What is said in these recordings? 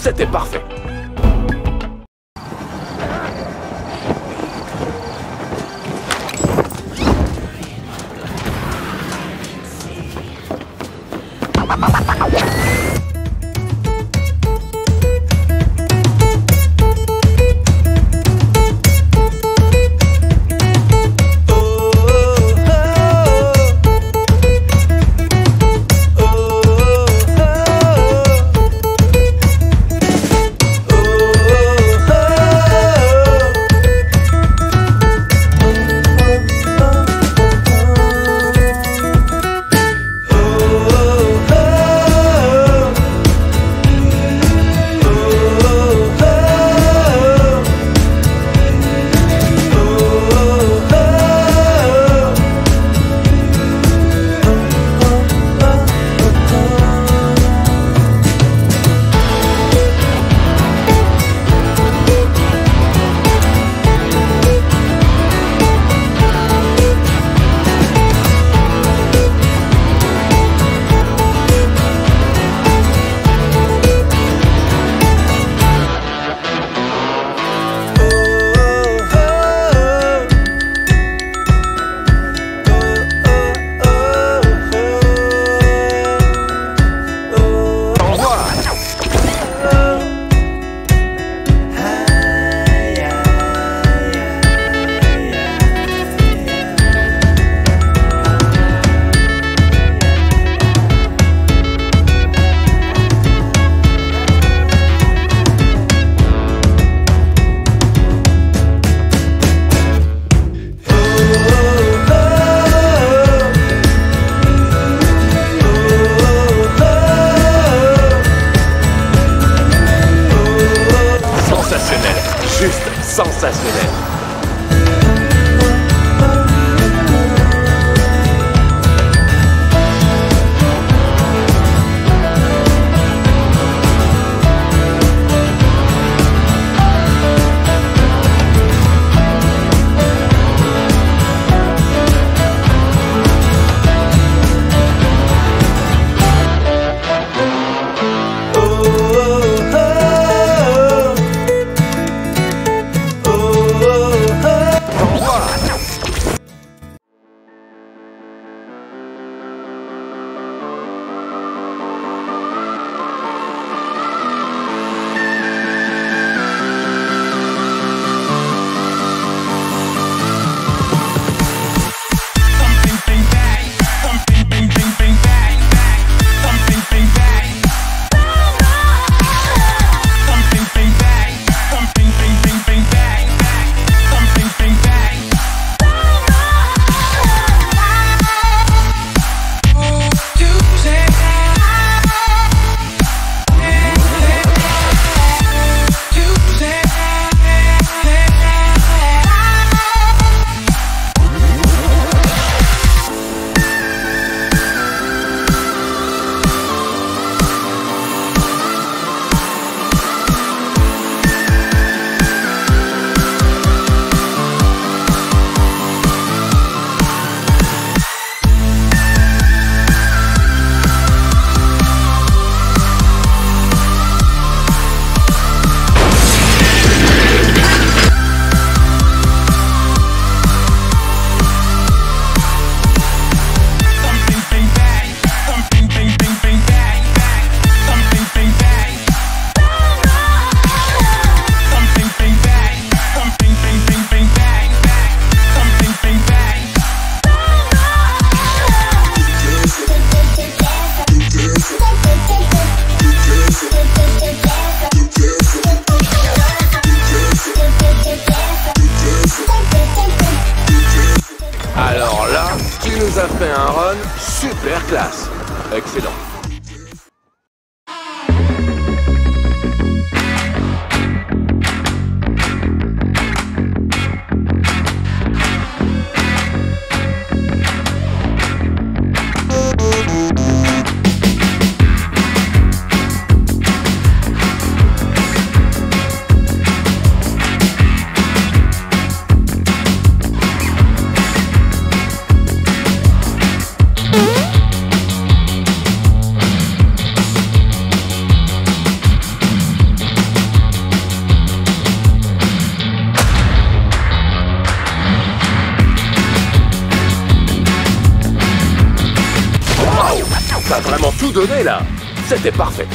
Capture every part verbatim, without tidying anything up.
C'était parfait. Juste sensationnel. Alors là, il nous a fait un run super classe. Excellent. donnait là. C'était parfait.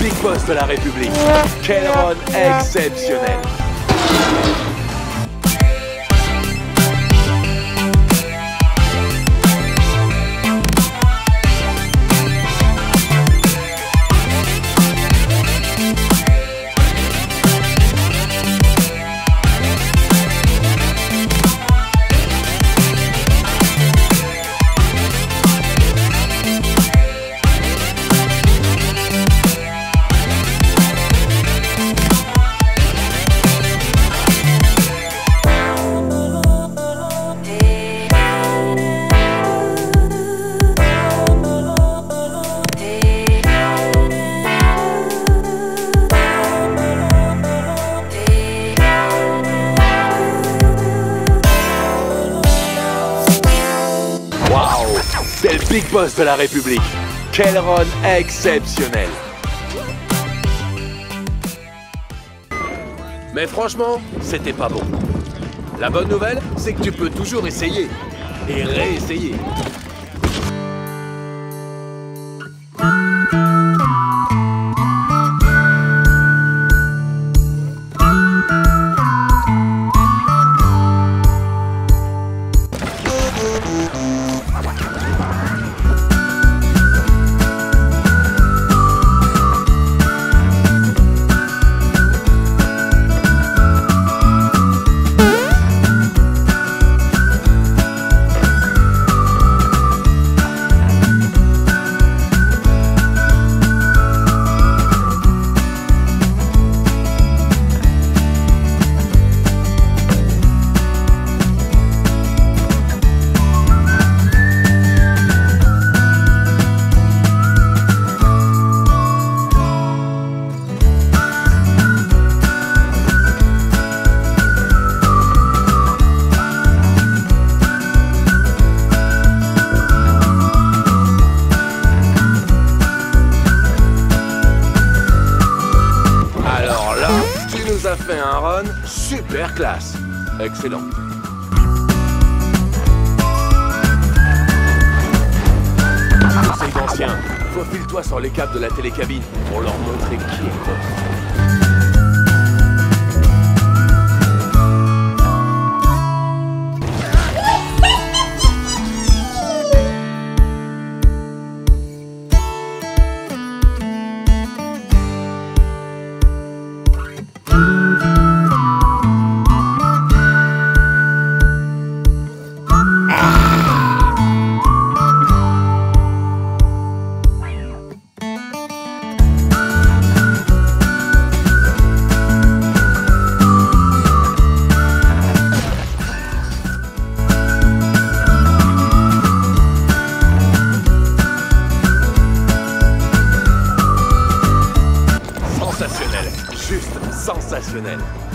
Big Boss de la République, quel run exceptionnel. Big Boss de la République, quel run exceptionnel. Mais franchement, c'était pas bon. La bonne nouvelle, c'est que tu peux toujours essayer et réessayer. Fait un run super classe. Excellent. Conseil d'anciens, faufile-toi sur les câbles de la télécabine pour leur montrer qui est boss. exceptionnel.